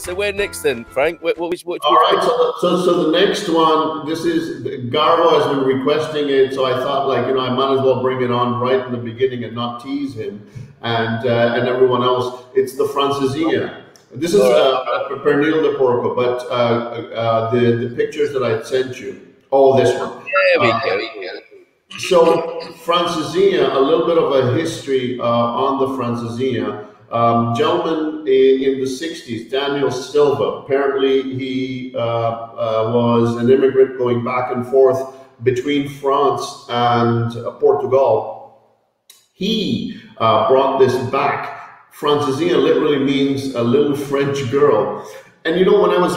right, so where next then, Frank? What all right, so the next one, this is, Garbo has been requesting it, so I thought, like, you know, I might as well bring it on right in the beginning and not tease him and everyone else. It's the Francesinha. This is Pernil de Porco, but the pictures that I sent you. Oh, this one. Yeah, we go. So Francesinha, a little bit of a history on the Francesinha. Gentleman in the 60s, Daniel Silva, apparently he was an immigrant going back and forth between France and Portugal. He brought this back. Francesinha literally means a little French girl. And you know, when I was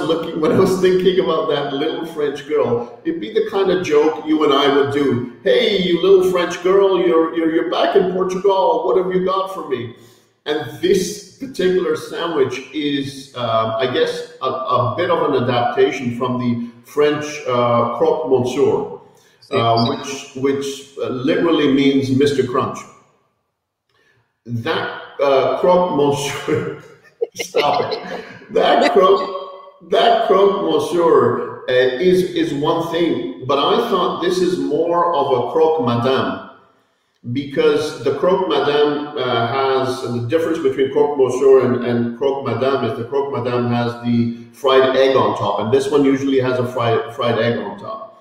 thinking about that little French girl, it'd be the kind of joke you and I would do. Hey, you little French girl, you're back in Portugal. What have you got for me? And this particular sandwich is, I guess, a bit of an adaptation from the French croque monsieur, which literally means Mr. Crunch. That croque monsieur. Stop it. That croque monsieur is one thing, but I thought this is more of a croque madame, because the croque madame has, and the difference between croque monsieur and croque madame is the croque madame has the fried egg on top, and this one usually has a fried egg on top.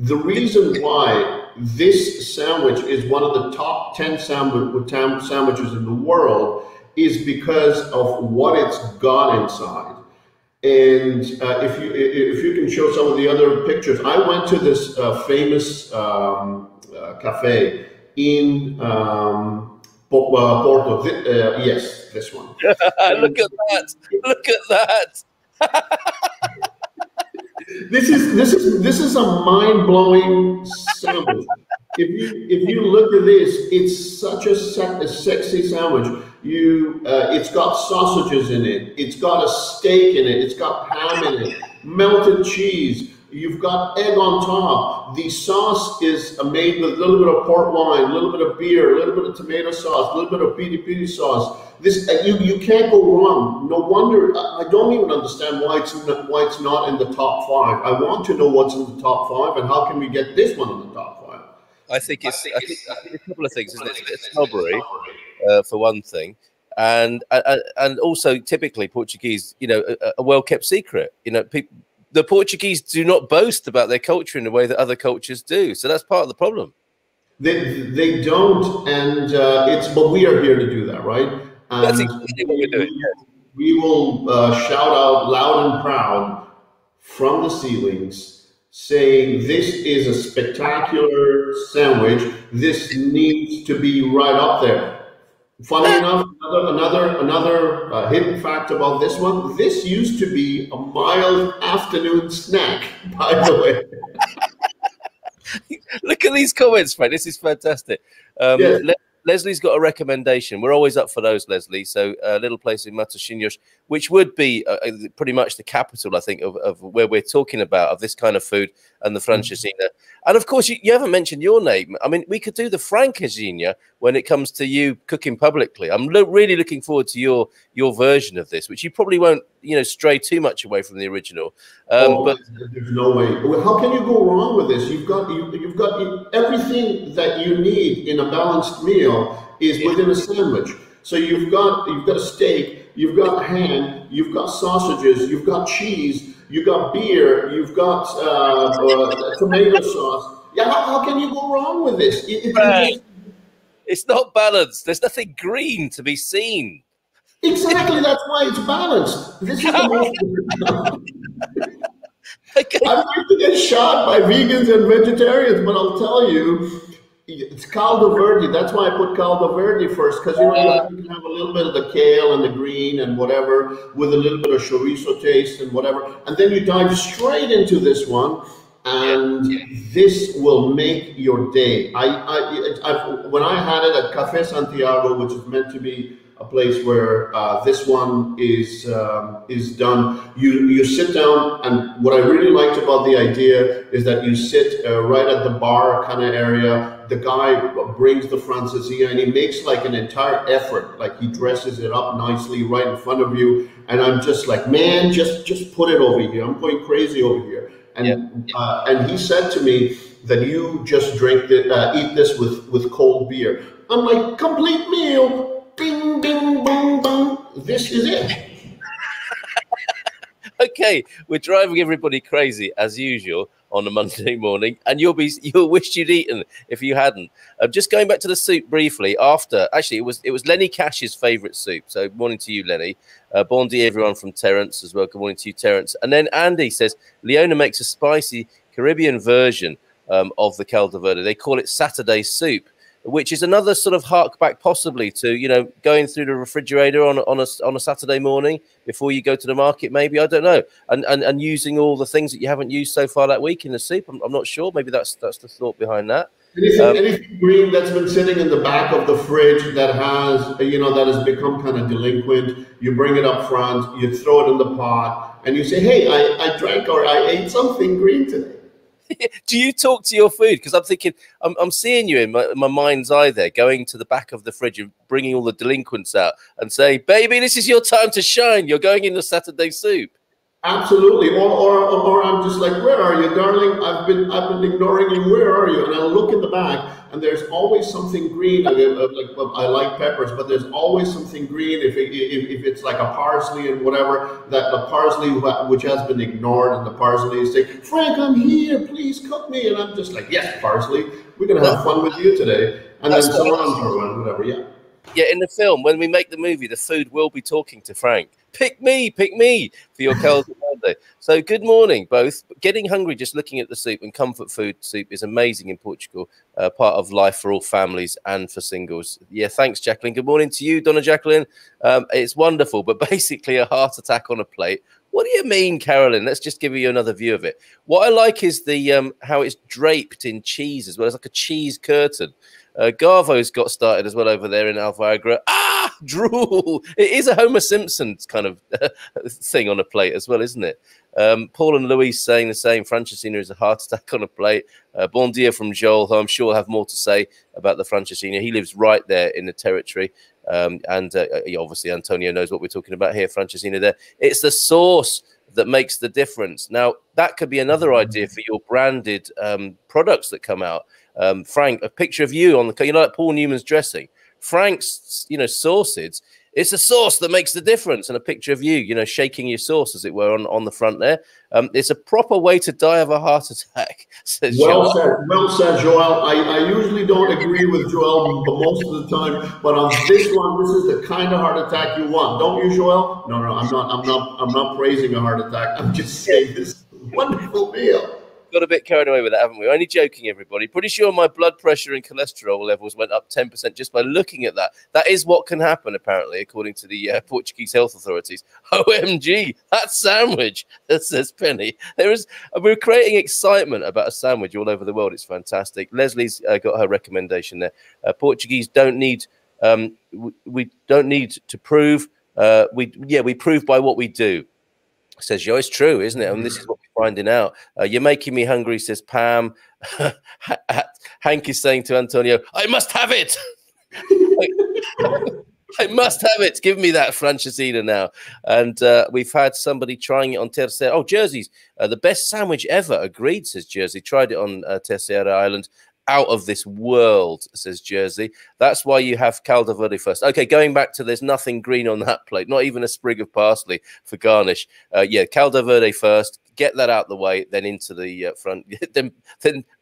The reason why this sandwich is one of the top 10 sandwiches in the world is because of what it's got inside. And if you can show some of the other pictures, I went to this famous cafe in Porto. Yes, this one. Look at that! Look at that! This is a mind-blowing sandwich. If you look at this, it's such a sexy sandwich. It's got sausages in it. It's got a steak in it. It's got ham in it. Melted cheese. You've got egg on top. The sauce is made with a little bit of port wine, a little bit of beer, a little bit of tomato sauce, a little bit of piri-piri sauce. This you can't go wrong. No wonder I don't even understand why it's not in the top 5. I want to know what's in the top 5 and how can we get this one in the top 5. I think it's a couple of things, isn't it? It's a bit of snobbery, for one thing, and also typically Portuguese, you know, a well-kept secret. You know, the Portuguese do not boast about their culture in the way that other cultures do, so that's part of the problem. They don't, and it's, but we are here to do that, right? And that's exactly what we're doing. We will shout out loud and proud from the ceilings, saying this is a spectacular sandwich. This needs to be right up there. Funny enough, another hidden fact about this one: this used to be a mild afternoon snack, by the way. Look at these comments, Frank. This is fantastic. Yes. Leslie's got a recommendation. We're always up for those, Leslie. So a little place in Matosinhos, which would be pretty much the capital, I think, of where we're talking about, of this kind of food and the Francesinha. And, of course, you haven't mentioned your name. I mean, we could do the Francesinha when it comes to you cooking publicly. I'm really looking forward to your version of this, which you probably won't, you know, stray too much away from the original. But there's no way. Well, how can you go wrong with this? You've got everything that you need in a balanced meal is within a sandwich. So you've got a steak, you've got ham, you've got sausages, you've got cheese, you've got beer, you've got tomato sauce. Yeah, how can you go wrong with this? It's not balanced. There's nothing green to be seen. Exactly, that's why it's balanced. This is the most. Okay. I'm going to get shot by vegans and vegetarians, but I'll tell you, it's Caldo Verde. That's why I put Caldo Verde first, because, you know, you can have a little bit of the kale and the green and whatever, with a little bit of chorizo taste and whatever, and then you dive straight into this one, and this will make your day. When I had it at Cafe Santiago, which is meant to be a place where this one is done. You sit down, and what I really liked about the idea is that you sit right at the bar kind of area. the guy brings the Francesinha and he makes like an entire effort, like he dresses it up nicely right in front of you. And I'm just like, man, just put it over here. I'm going crazy over here. And yeah. And he said to me that you just drink it, eat this with cold beer. I'm like, complete meal, bing, bing, bong, bong. This is it. Okay, we're driving everybody crazy as usual on a Monday morning, and you'll wish you'd eaten if you hadn't. Just going back to the soup briefly. After, actually, it was Lenny Cash's favourite soup. So, morning to you, Lenny. Bon dia, everyone from Terence as well. Good morning to you, Terence. And then Andy says Leona makes a spicy Caribbean version of the Caldo Verde. They call it Saturday soup, which is another sort of hark back possibly to, you know, going through the refrigerator on a Saturday morning before you go to the market, maybe, I don't know, and using all the things that you haven't used so far that week in the soup. I'm not sure. Maybe that's the thought behind that. Anything green that's been sitting in the back of the fridge that has, you know, that has become kind of delinquent, you bring it up front, you throw it in the pot, and you say, hey, I drank or I ate something green today. Do you talk to your food? Because I'm thinking, I'm seeing you in my mind's eye there, going to the back of the fridge and bringing all the delinquents out and say, baby, this is your time to shine. You're going in the Saturday soup. Absolutely. Or I'm just like, where are you, darling? I've been ignoring you. Where are you? And I look in the back, and there's always something green. I like peppers, but there's always something green. If it's like a parsley and whatever, that the parsley which has been ignored, and the parsley is saying, Frank, I'm here. Please cook me. And I'm just like, yes, parsley. We're gonna have fun with you today. And then cilantro and whatever. Yeah. Yeah. In the film, when we make the movie, the food will be talking to Frank. Pick me for your Caldo Verde. So good morning, both. Getting hungry just looking at the soup, and comfort food soup is amazing in Portugal, part of life for all families and for singles. Yeah, thanks, Jacqueline. Good morning to you, Donna Jacqueline. It's wonderful, but basically a heart attack on a plate. What do you mean, Carolyn? Let's just give you another view of it. What I like is the how it's draped in cheese as well. It's like a cheese curtain. Garvo's got started as well over there in Alviagra. Ah, drool. It is a Homer Simpson kind of thing on a plate as well, isn't it? Paul and Louise saying the same. Francesinha is a heart attack on a plate. Bon dia from Joel, who I'm sure will have more to say about the Francesinha. He lives right there in the territory. And obviously Antonio knows what we're talking about here. Francesinha there. It's the sauce that makes the difference. Now, that could be another idea for your branded products that come out. Frank, a picture of you on the, you know, like Paul Newman's dressing, Frank's, you know, sauces. It's a sauce that makes the difference. And a picture of you, you know, shaking your sauce, as it were, on the front there. It's a proper way to die of a heart attack. Well said, Joel. I usually don't agree with Joel most of the time, but on this one, this is the kind of heart attack you want, don't you, Joel? No, I'm not praising a heart attack. I'm just saying this is a wonderful meal. Got a bit carried away with that, haven't we? Only joking, everybody. Pretty sure my blood pressure and cholesterol levels went up 10% just by looking at that. That is what can happen, apparently, according to the Portuguese health authorities. OMG, that sandwich, says Penny. We're creating excitement about a sandwich all over the world. It's fantastic. Leslie's got her recommendation there. Portuguese don't need, we don't need to prove. We prove by what we do. Says, yo, it's true, isn't it? And this is what we're finding out. You're making me hungry, says Pam. Hank is saying to Antonio, I must have it. I must have it. Give me that Francesinha now. And we've had somebody trying it on Terceira. Oh, Jersey's. The best sandwich ever. Agreed, says Jersey. Tried it on Terceira Island. Out of this world, says Jersey. That's why you have Caldo Verde first. Okay, going back to there's nothing green on that plate, not even a sprig of parsley for garnish. Yeah, Caldo Verde first. Get that out the way, then into the front, then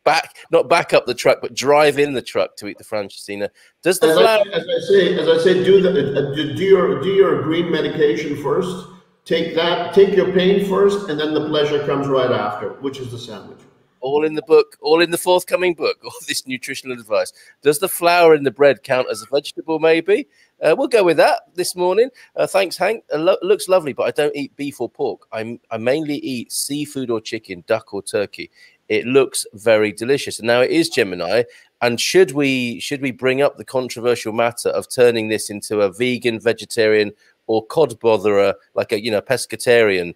back, not back up the truck, but drive in the truck to eat the Francesinha. Does the as I say, do your green medication first. Take your pain first, and then the pleasure comes right after, which is the sandwich. All in the book, all in the forthcoming book, all this nutritional advice. Does the flour in the bread count as a vegetable, maybe? We'll go with that this morning. Thanks, Hank. Looks lovely, but I don't eat beef or pork. I mainly eat seafood or chicken, duck or turkey. It looks very delicious. And now it is Gemini. And should we bring up the controversial matter of turning this into a vegan, vegetarian, or cod botherer, like a pescatarian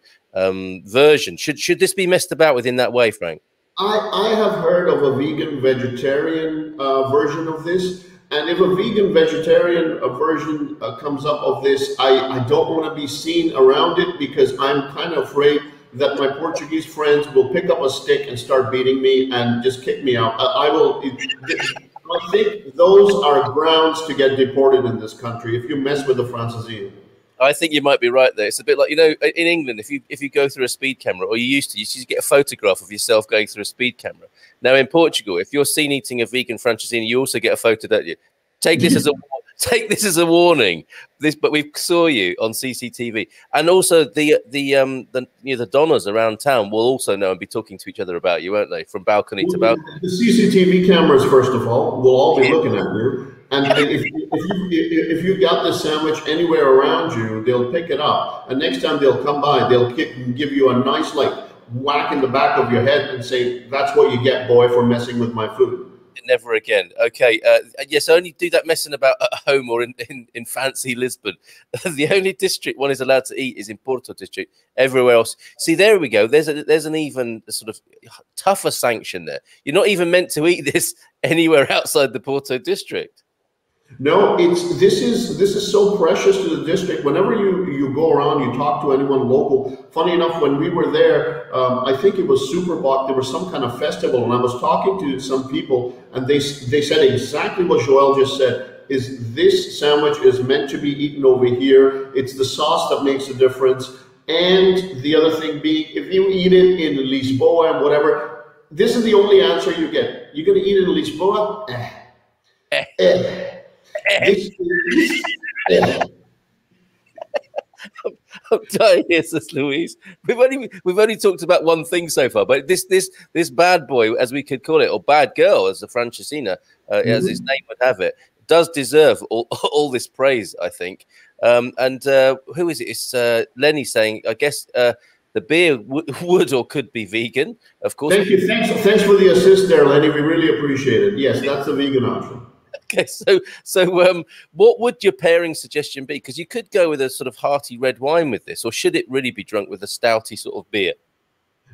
version? Should this be messed about with in that way, Frank? I have heard of a vegan vegetarian version of this, and if a vegan vegetarian version comes up of this, I don't want to be seen around it because I'm kind of afraid that my Portuguese friends will pick up a stick and start beating me and just kick me out. I think those are grounds to get deported in this country if you mess with the Francesinha. I think you might be right there. It's a bit like, you know, in England, if you go through a speed camera, or you used to, you used to get a photograph of yourself going through a speed camera. Now in Portugal, if you're seen eating a vegan Francesinha, you also get a photo, don't you? Take this as a warning. But we saw you on CCTV, and also the donners around town will also know and be talking to each other about you, won't they? From balcony to balcony. The CCTV cameras, first of all, will all be looking at you. And if you got this sandwich anywhere around you, they'll pick it up. And next time they'll come by, they'll kick and give you a nice like whack in the back of your head and say, "That's what you get, boy, for messing with my food." Never again. Okay. Yes, only do that messing about at home or in fancy Lisbon. The only district one is allowed to eat is in Porto district. Everywhere else, see, there we go. There's an even sort of tougher sanction there. You're not even meant to eat this anywhere outside the Porto district. No, this is so precious to the district. Whenever you go around, you talk to anyone local. Funny enough, when we were there, I think it was Superbock, there was some kind of festival, and I was talking to some people, and they said exactly what Joel just said. Is this sandwich is meant to be eaten over here? It's the sauce that makes the difference. And the other thing being, if you eat it in Lisboa and whatever, this is the only answer you get. You're going to eat it in Lisboa. Eh. Eh. Eh. I'm dying here, says Louise. We've only talked about one thing so far, but this bad boy, as we could call it, or bad girl, as the Francesinha, as his name would have it, does deserve all this praise, I think. And who is it? It's Lenny saying, I guess the beer would or could be vegan, of course. Thank you. Thanks for the assist there, Lenny. We really appreciate it. Yes, that's the vegan option. Okay, so what would your pairing suggestion be? Because you could go with a sort of hearty red wine with this, or should it really be drunk with a stouty sort of beer?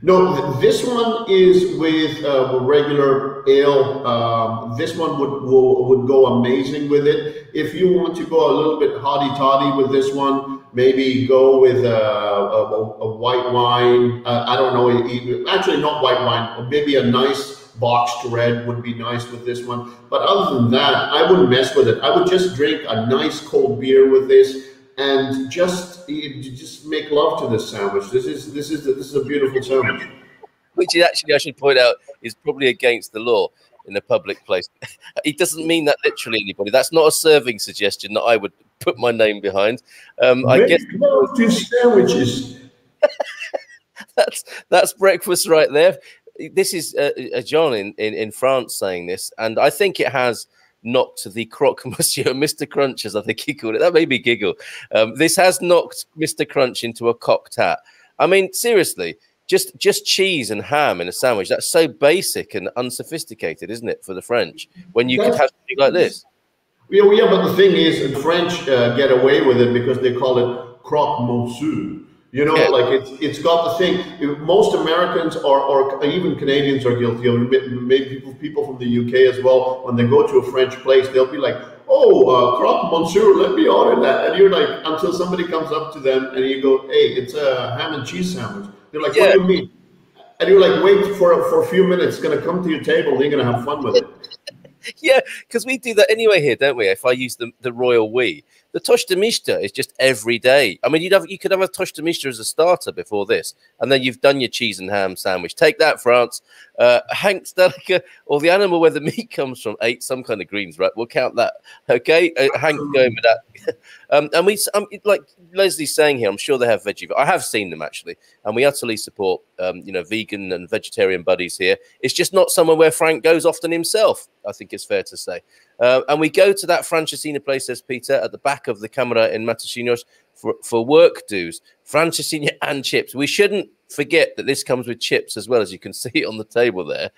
No, this one is with regular ale. This one would go amazing with it. If you want to go a little bit hotty-toddy with this one, maybe go with a white wine. I don't know, actually not white wine, maybe a nice boxed red would be nice with this one. But other than that, I wouldn't mess with it. I would just drink a nice cold beer with this and just make love to this sandwich. This is a beautiful sandwich, which is actually, I should point out, is probably against the law in a public place. It doesn't mean that literally, anybody. That's not a serving suggestion that I would put my name behind. I guess two sandwiches. That's breakfast right there. This is John in France saying this, and I think it has knocked the croque monsieur, Mr. Crunch, as I think he called it. That made me giggle. This has knocked Mr. Crunch into a cocked hat. I mean, seriously, just cheese and ham in a sandwich. That's so basic and unsophisticated, isn't it, for the French, when you could have something like this? Yeah, but the thing is, the French get away with it because they call it croque monsieur. You know, yeah. Like it's got the thing. Most Americans or even Canadians are guilty of it. Maybe people from the UK as well. When they go to a French place, they'll be like, "Oh, croque monsieur, let me order that." And you're like, until somebody comes up to them and you go, "Hey, it's a ham and cheese sandwich." They're like, "What do you mean?" And you're like, "Wait for a few minutes. It's gonna come to your table. And you're gonna have fun with it." Yeah, because we do that anyway here, don't we? If I use the royal we, the tosta mista is just every day. I mean, you could have a tosta mista as a starter before this, and then you've done your cheese and ham sandwich. Take that, France. Hank Stelica, or the animal where the meat comes from, ate some kind of greens, right? We'll count that. Okay, Hank going with that. And we, like Leslie's saying here, I'm sure they have veggie. I have seen them actually, and we utterly support, you know, vegan and vegetarian buddies here. It's just not somewhere where Frank goes often himself, I think it's fair to say. And we go to that Francesinha place, says Peter, at the back of the camera in Matosinhos for work dues. Francesinha and chips. We shouldn't forget that this comes with chips as well, as you can see on the table there.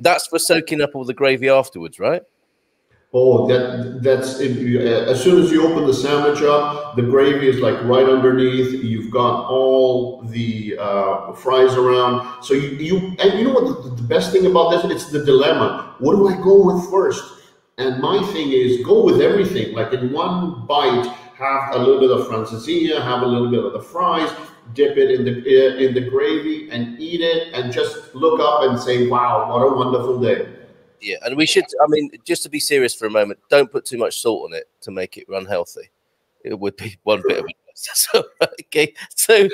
That's for soaking up all the gravy afterwards, right? Oh, that's if you, as soon as you open the sandwich up, the gravy is like right underneath. You've got all the fries around. So and you know what the best thing about this? It's the dilemma. What do I go with first? And my thing is go with everything. Like in one bite, have a little bit of francesinha, have a little bit of the fries, dip it in the gravy and eat it, and just look up and say, wow, what a wonderful day. Yeah, and we should, I mean, just to be serious for a moment, don't put too much salt on it to make it run healthy. It would be one bit of so, okay, so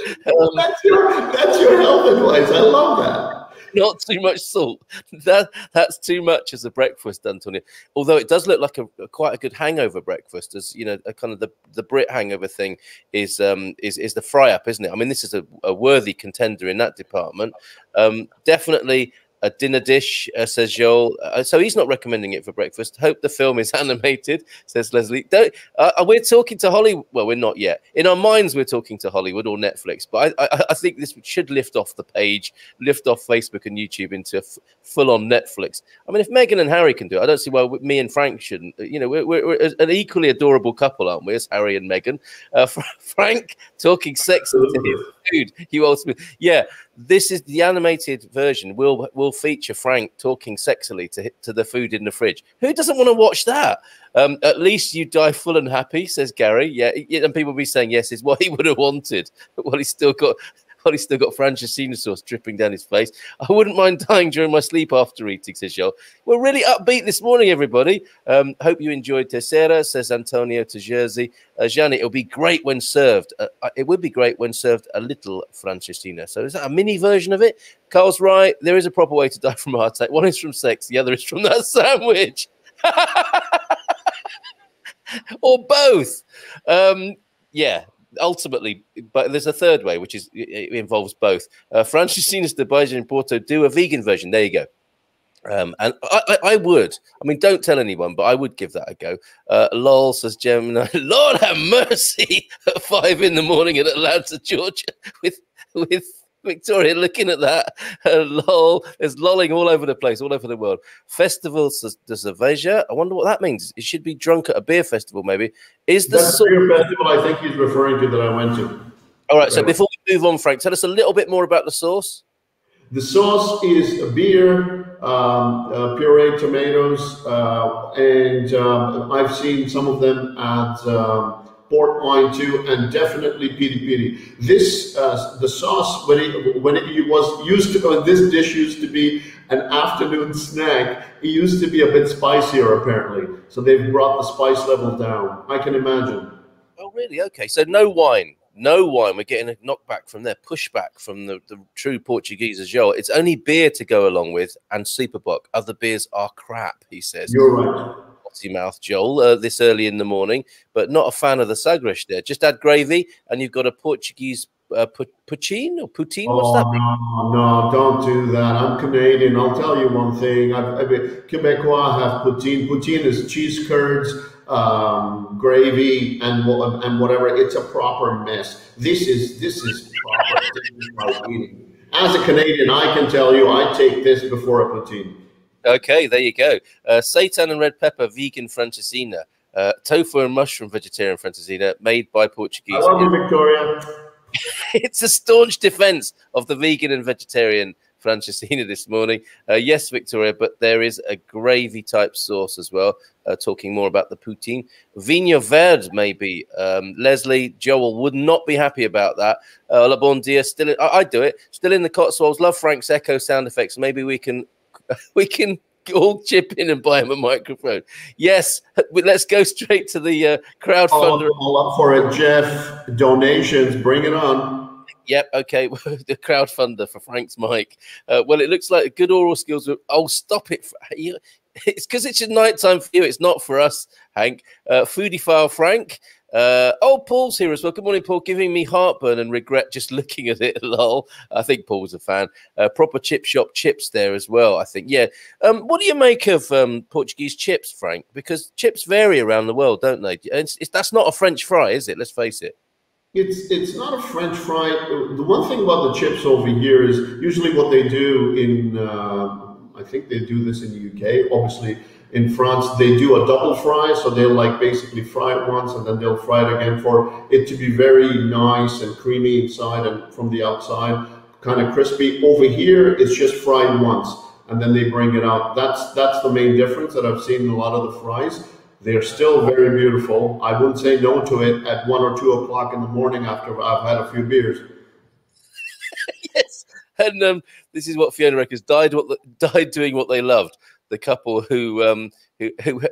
that's your health advice. I love that. Not too much salt. That's too much as a breakfast, Antonio. Although it does look like quite a good hangover breakfast, as you know, a kind of the Brit hangover thing is the fry up, isn't it? I mean, this is a worthy contender in that department. Definitely a dinner dish, says Joel. So he's not recommending it for breakfast. Hope the film is animated, says Leslie. Don't. We're talking to Hollywood. Well, we're not yet. In our minds, we're talking to Hollywood or Netflix. But I think this should lift off the page, lift off Facebook and YouTube into full-on Netflix. I mean, if Meghan and Harry can do it, I don't see why me and Frank shouldn't. You know, we're an equally adorable couple, aren't we? As Harry and Meghan. Frank talking sex to his food. You ultimately, yeah. This is the animated version. Will feature Frank talking sexily to the food in the fridge. Who doesn't want to watch that? At least you die full and happy, says Gary. Yeah, and people will be saying yes is what he would have wanted. Well, he's still got Francesinha sauce dripping down his face. I wouldn't mind dying during my sleep after eating, says Joel. We're really upbeat this morning, everybody. Hope you enjoyed Terceira, says Antonio to Jersey. Gianni, it'll be great when served. It would be great when served a little Francesinha. So is that a mini version of it? Carl's right. There is a proper way to die from a heart attack. One is from sex. The other is from that sandwich. Or both. Yeah. Ultimately, but there's a third way, which is it involves both. Francesinha's de Baja in Porto do a vegan version. There you go. And I would. I mean, don't tell anyone, but I would give that a go. Lol, says Gemini. Lord have mercy. At 5 in the morning in Atlanta, Georgia, with Victoria looking at that. Lol. There's lolling all over the place, all over the world. Festival de Cerveja. I wonder what that means. It should be drunk at a beer festival, maybe. Is the beer festival I think he's referring to that I went to. All right, so before we move on, Frank, tell us a little bit more about the sauce. The sauce is a beer, pureed tomatoes, and I've seen some of them at... port wine too, and definitely piri piri. This the sauce when it was used to this dish used to be an afternoon snack. It used to be a bit spicier apparently, so they've brought the spice level down. I can imagine. Oh really? Okay, so no wine. No wine. We're getting a knockback from their pushback from the true Portuguese as well. It's only beer to go along with and Superbock. Other beers are crap, he says. You're right. Mouth Joel this early in the morning, but not a fan of the Sagres there. Just add gravy and you've got a Portuguese poutine or poutine. What's that mean? No, don't do that. I'm Canadian. I'll tell you one thing. Quebecois have poutine. Poutine is cheese curds, gravy, and whatever. It's a proper mess. This is proper. This is eating. As a Canadian, I can tell you, I take this before a poutine. Okay, there you go. Seitan and red pepper, vegan Francesinha. Tofu and mushroom, vegetarian Francesinha, made by Portuguese. I love you, Victoria. It's a staunch defense of the vegan and vegetarian Francesinha this morning. Yes, Victoria, but there is a gravy-type sauce as well. Talking more about the poutine. Vinho Verde, maybe. Leslie, Joel would not be happy about that. La Bon Dia, still in, I'd do it. Still in the Cotswolds. Love Frank's echo sound effects. Maybe we can all chip in and buy him a microphone. Yes, let's go straight to the crowdfunder. All up for it, Jeff. Donations, bring it on. Yep, okay. The crowdfunder for Frank's mic. Well, it looks like good oral skills. Oh, stop it. It's because it's nighttime for you. It's not for us, Hank. Foodie file, Frank. Paul's here as well. Good morning, Paul. Giving me heartburn and regret just looking at it. Lol. I think Paul was a fan. Proper chip shop chips there as well, I think. Yeah. What do you make of Portuguese chips, Frank? Because chips vary around the world, don't they? That's not a French fry, is it? Let's face it. It's not a French fry. The one thing about the chips over here is usually what they do in I think they do this in the UK, obviously. In France, they do a double fry, so they'll like basically fry it once and then they'll fry it again for it to be very nice and creamy inside and from the outside, kind of crispy. Over here, it's just fried once and then they bring it out. That's the main difference that I've seen in a lot of the fries. They're still very beautiful. I wouldn't say no to it at 1 or 2 o'clock in the morning after I've had a few beers. Yes, and this is what Fiona Records died doing what they loved. The couple who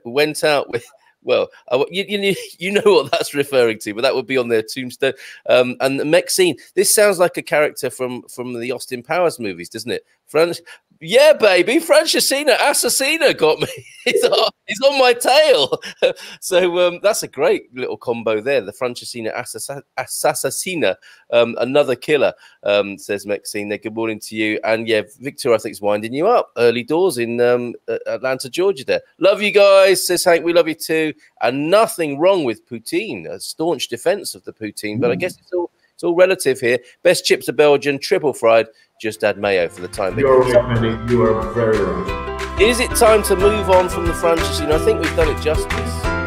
went out with, well, you know what that's referring to, but that would be on their tombstone. And Maxine, this sounds like a character from the Austin Powers movies, doesn't it? Yeah, baby, Francesinha assassina got me. It's on my tail. So that's a great little combo there. The Francesinha assassina, another killer, says Maxine. Good morning to you. And yeah, Victor, I think, is winding you up. Early doors in Atlanta, Georgia there. Love you guys, says Hank. We love you too. And nothing wrong with poutine, a staunch defense of the poutine. But I guess it's all relative here. Best chips are Belgian, triple fried. Just add mayo for the time being. You are very right. Is it time to move on from the Francesinha? I think we've done it justice.